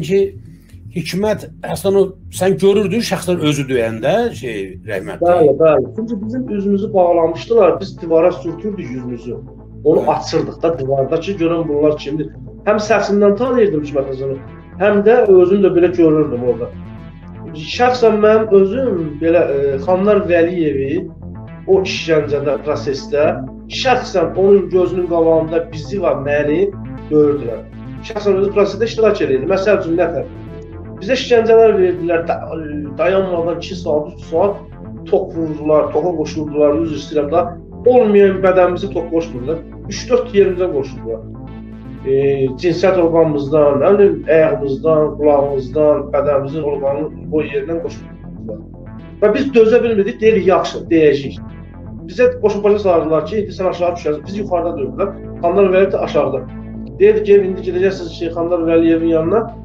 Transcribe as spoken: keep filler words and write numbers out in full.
Ki Hikmət Həsənov sen görürdün şəxslər özü döyəndə şey rəhmətli. Bəli, bəli. Çünki bizim üzümüzü bağlamışdılar. Biz divara sürtürdük yüzümüzü. Onu evet. Açırdıq da divardakı görən bunlar kimdir? Həm səsindən tanıyırdım Hikmət Həsənov, həm də özüm də belə görürdüm orada. Şəxsən mənim özüm belə e, Xanlar Vəliyevi o işgəncədə prosesdə şəxsən onun gözünün qabağında bizi və məni döyürdülər. Şəxsən özü prosesdə iştirak edirdi. Məsəl üçün nətər? Bizə işgəncələr verdilər, dayanmadan iki saat, üç saat top vurdular, topa qoşuldular, yüz istirəm daha. Olmayan bədənimizi top qoşuldular, üç dörd yerimizə qoşuldular. E, cinsiyyət orqanımızdan, ayağımızdan, qulağımızdan, bədənimizin orqanının o yerindən qoşuldular. Və biz dözə bilmədik, deyirik, yaxşı, deyəcəyik. Bizə qoşulbaşı sardılar ki, sən aşağı düşərsin, biz yuxarıda dövdülər, Xanlar Vəliyev də aşağıda. Deyir ki, indi gedəcəksiniz Xanlar Vəliyevin yanına.